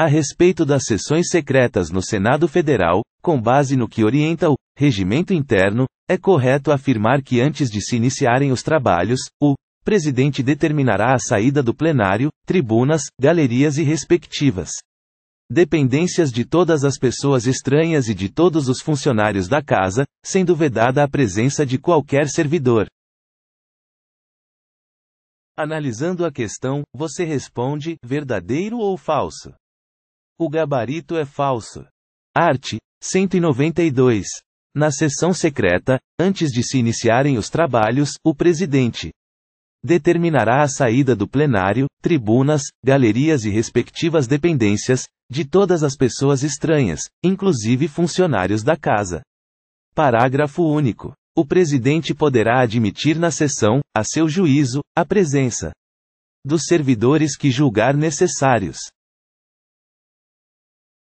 a respeito das sessões secretas no Senado Federal, com base no que orienta o regimento interno, é correto afirmar que antes de se iniciarem os trabalhos, o presidente determinará a saída do plenário, tribunas, galerias e respectivas dependências de todas as pessoas estranhas e de todos os funcionários da casa, sendo vedada a presença de qualquer servidor. Analisando a questão, você responde: verdadeiro ou falso? O gabarito é falso. Art. 192. Na sessão secreta, antes de se iniciarem os trabalhos, o presidente determinará a saída do plenário, tribunas, galerias e respectivas dependências, de todas as pessoas estranhas, inclusive funcionários da casa. Parágrafo único. O presidente poderá admitir na sessão, a seu juízo, a presença dos servidores que julgar necessários.